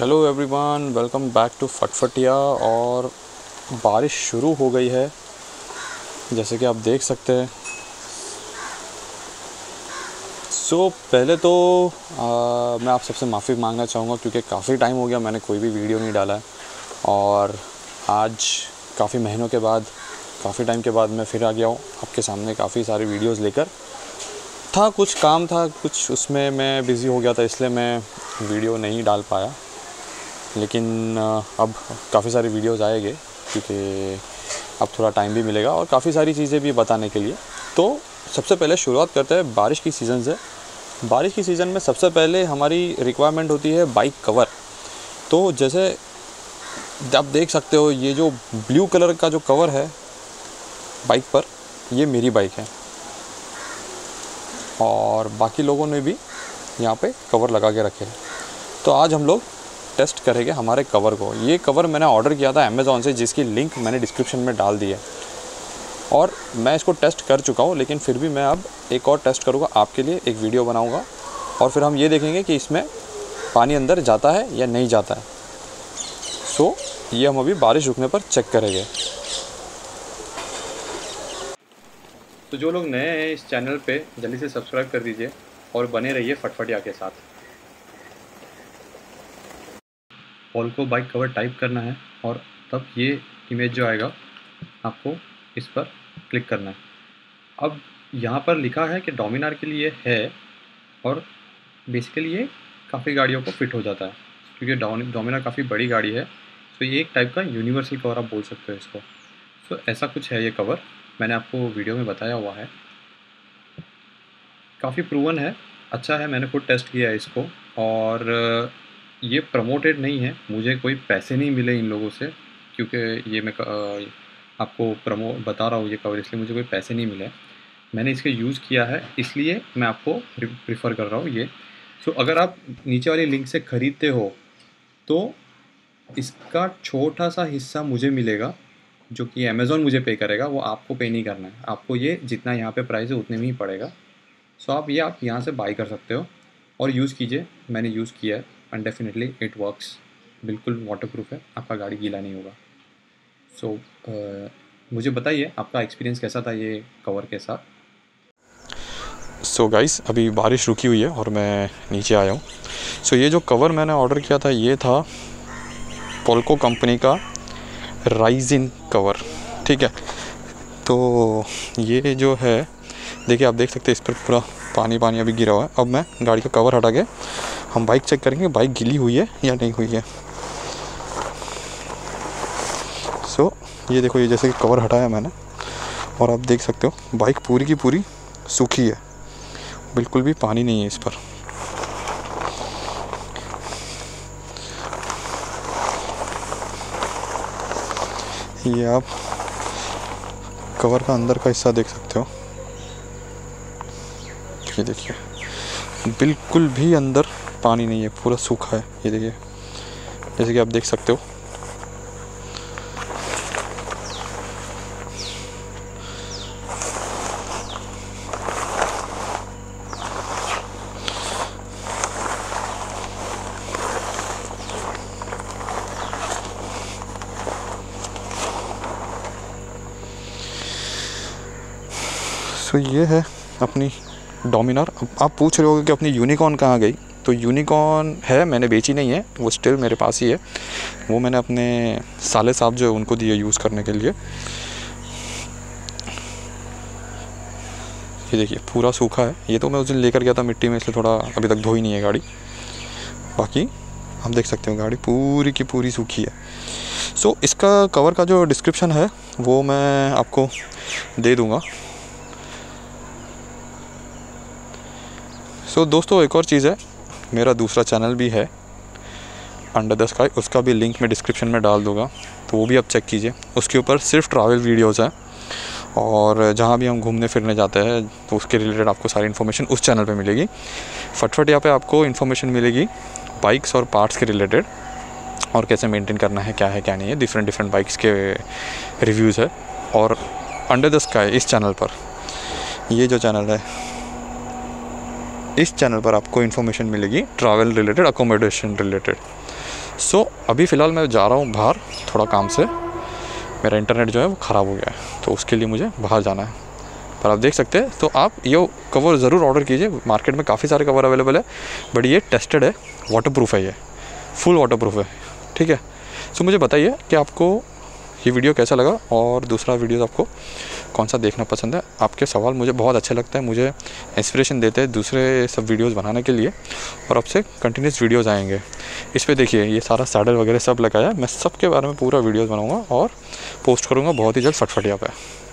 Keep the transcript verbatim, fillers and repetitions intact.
Hello everyone, welcome back to Phatphatiya. और बारिश शुरू हो गई है, जैसे कि आप देख सकते हैं। सो so, पहले तो आ, मैं आप सबसे माफ़ी मांगना चाहूँगा क्योंकि काफ़ी टाइम हो गया मैंने कोई भी वीडियो नहीं डाला है। और आज काफ़ी महीनों के बाद, काफ़ी टाइम के बाद मैं फिर आ गया हूँ आपके सामने काफ़ी सारी वीडियोस लेकर। था कुछ काम था, कुछ उसमें मैं बिज़ी हो गया था, इसलिए मैं वीडियो नहीं डाल पाया। लेकिन अब काफ़ी सारे वीडियोस आएंगे क्योंकि अब थोड़ा टाइम भी मिलेगा और काफ़ी सारी चीज़ें भी बताने के लिए। तो सबसे पहले शुरुआत करते हैं बारिश की सीज़न से। बारिश की सीज़न में सबसे पहले हमारी रिक्वायरमेंट होती है बाइक कवर। तो जैसे आप देख सकते हो, ये जो ब्लू कलर का जो कवर है बाइक पर, ये मेरी बाइक है और बाकी लोगों ने भी यहाँ पे कवर लगा के रखे हैं। तो आज हम लोग टेस्ट करेंगे हमारे कवर को। ये कवर मैंने ऑर्डर किया था अमेज़ॉन से, जिसकी लिंक मैंने डिस्क्रिप्शन में डाल दी है और मैं इसको टेस्ट कर चुका हूँ। लेकिन फिर भी मैं अब एक और टेस्ट करूँगा आपके लिए, एक वीडियो बनाऊँगा और फिर हम ये देखेंगे कि इसमें पानी अंदर जाता है या नहीं जाता है। सो ये हम अभी बारिश रुकने पर चेक करेंगे। तो जो लोग नए हैं इस चैनल पे, जल्दी से सब्सक्राइब कर दीजिए और बने रहिए फटफटिया के साथ। पोलको बाइक कवर टाइप करना है और तब ये इमेज जो आएगा, आपको इस पर क्लिक करना है। अब यहाँ पर लिखा है कि डोमिनार के लिए है और बेसिकली ये काफ़ी गाड़ियों को फिट हो जाता है क्योंकि डोमिनार काफ़ी बड़ी गाड़ी है। तो ये एक टाइप का यूनिवर्सल कवर आप बोल सकते हो इसको। सो ऐसा कुछ है ये कवर, मैंने आपको वीडियो में बताया हुआ है। काफ़ी प्रूवन है, अच्छा है, मैंने खुद टेस्ट किया है इसको। और ये प्रमोटेड नहीं है, मुझे कोई पैसे नहीं मिले इन लोगों से क्योंकि ये मैं आपको प्रमो बता रहा हूँ ये कवर, इसलिए मुझे कोई पैसे नहीं मिले। मैंने इसके यूज़ किया है इसलिए मैं आपको प्रिफ़र कर रहा हूँ ये। सो अगर आप नीचे वाली लिंक से ख़रीदते हो तो इसका छोटा सा हिस्सा मुझे मिलेगा, जो कि अमेज़ॉन मुझे पे करेगा। वो आपको पे नहीं करना है, आपको ये जितना यहाँ पे प्राइस है उतने में ही पड़ेगा। सो आप ये आप यहाँ से बाई कर सकते हो और यूज़ कीजिए। मैंने यूज़ किया है एंड डेफिनेटली इट वर्क्स, बिल्कुल वाटरप्रूफ है, आपका गाड़ी गीला नहीं होगा। सो so, मुझे बताइए आपका एक्सपीरियंस कैसा था ये कवर के साथ। सो so गाइस, अभी बारिश रुकी हुई है और मैं नीचे आया हूँ। सो so, ये जो कवर मैंने ऑर्डर किया था ये था पोलको कंपनी का राइजिन कवर, ठीक है। तो ये जो है, देखिए आप देख सकते हैं इस पर पूरा पानी पानी अभी गिरा हुआ है। अब मैं गाड़ी का कवर हटा के हम बाइक चेक करेंगे, बाइक गीली हुई है या नहीं हुई है। सो ये देखो, ये जैसे कि कवर हटाया मैंने और आप देख सकते हो बाइक पूरी की पूरी सूखी है, बिल्कुल भी पानी नहीं है इस पर। ये आप कवर का अंदर का हिस्सा देख सकते हो, ये देखिए बिल्कुल भी अंदर पानी नहीं है, पूरा सूखा है। ये देखिए, जैसे कि आप देख सकते हो। तो ये है अपनी डोमिनार। आप पूछ रहे होगे कि अपनी यूनिकॉर्न कहाँ गई, तो यूनिकॉर्न है, मैंने बेची नहीं है, वो स्टिल मेरे पास ही है। वो मैंने अपने साले साहब जो है उनको दिए यूज़ करने के लिए। ये देखिए पूरा सूखा है। ये तो मैं उस दिन लेकर गया था मिट्टी में, इसलिए थोड़ा अभी तक धोई नहीं है गाड़ी। बाकी आप देख सकते हो गाड़ी पूरी की पूरी सूखी है। सो so, इसका कवर का जो डिस्क्रिप्शन है वो मैं आपको दे दूँगा। सो so, दोस्तों, एक और चीज़ है, मेरा दूसरा चैनल भी है अंडर द स्काई, उसका भी लिंक मैं डिस्क्रिप्शन में डाल दूंगा, तो वो भी आप चेक कीजिए। उसके ऊपर सिर्फ ट्रैवल वीडियोस हैं और जहाँ भी हम घूमने फिरने जाते हैं तो उसके रिलेटेड आपको सारी इन्फॉर्मेशन उस चैनल पे मिलेगी। फटफट यहाँ पे आपको इन्फॉर्मेशन मिलेगी बाइक्स और पार्ट्स के रिलेटेड और कैसे मेनटेन करना है, क्या है क्या नहीं है। डिफरेंट डिफरेंट बाइक्स के रिव्यूज़ है। और अंडर द स्काई इस चैनल पर, ये जो चैनल है इस चैनल पर आपको इन्फॉर्मेशन मिलेगी travel related, accommodation related. So so, अभी फ़िलहाल मैं जा रहा हूँ बाहर थोड़ा काम से, मेरा इंटरनेट जो है वो ख़राब हो गया है तो उसके लिए मुझे बाहर जाना है। पर आप देख सकते हैं, तो आप ये कवर ज़रूर ऑर्डर कीजिए, मार्केट में काफ़ी सारे कवर अवेलेबल है, बट ये टेस्टेड है, वाटरप्रूफ है, ये फुल वाटरप्रूफ है, ठीक है। सो मुझे बताइए कि आपको ये वीडियो कैसा लगा और दूसरा वीडियो आपको कौन सा देखना पसंद है। आपके सवाल मुझे बहुत अच्छे लगते हैं, मुझे इंस्पिरेशन देते हैं दूसरे सब वीडियोस बनाने के लिए, और आपसे कंटिन्यूस वीडियोस आएंगे। इस पे देखिए ये सारा सैडल वगैरह सब लगाया, मैं सब के बारे में पूरा वीडियोस बनाऊंगा और पोस्ट करूँगा बहुत ही जल्द फटफटिया पे।